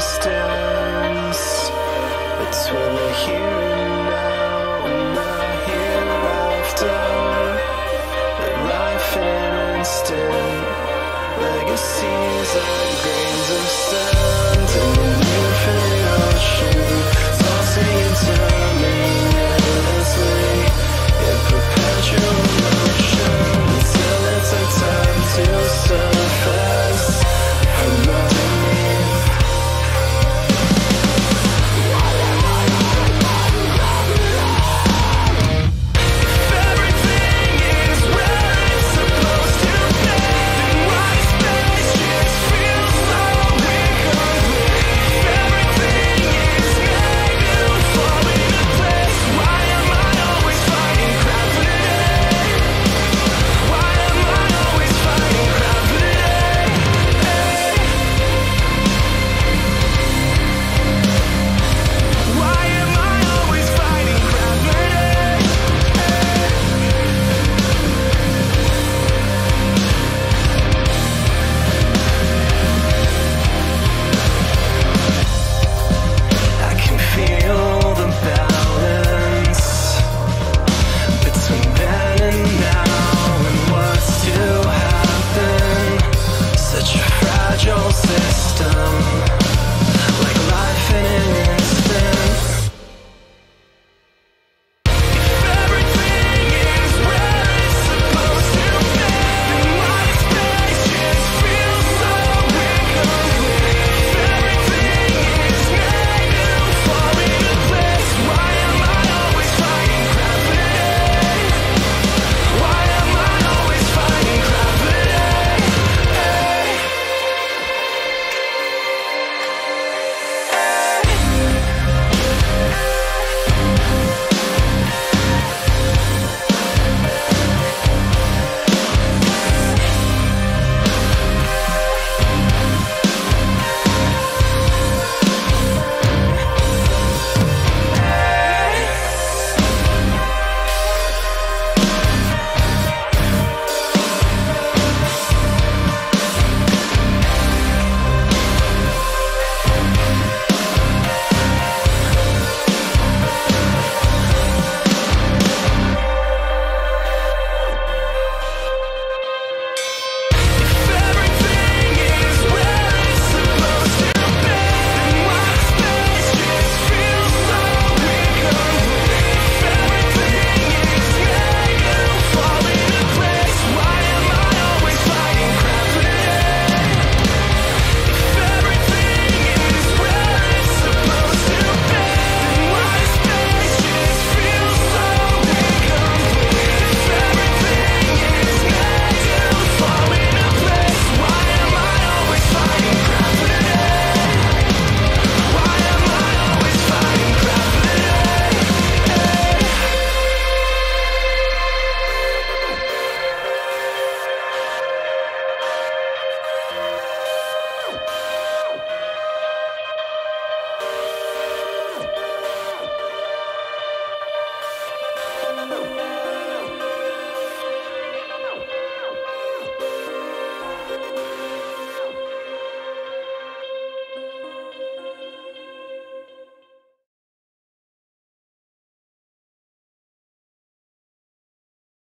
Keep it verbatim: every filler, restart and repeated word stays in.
distance between the here and now and the hereafter. The life in an instant, legacies are grains of sand in an infinite ocean.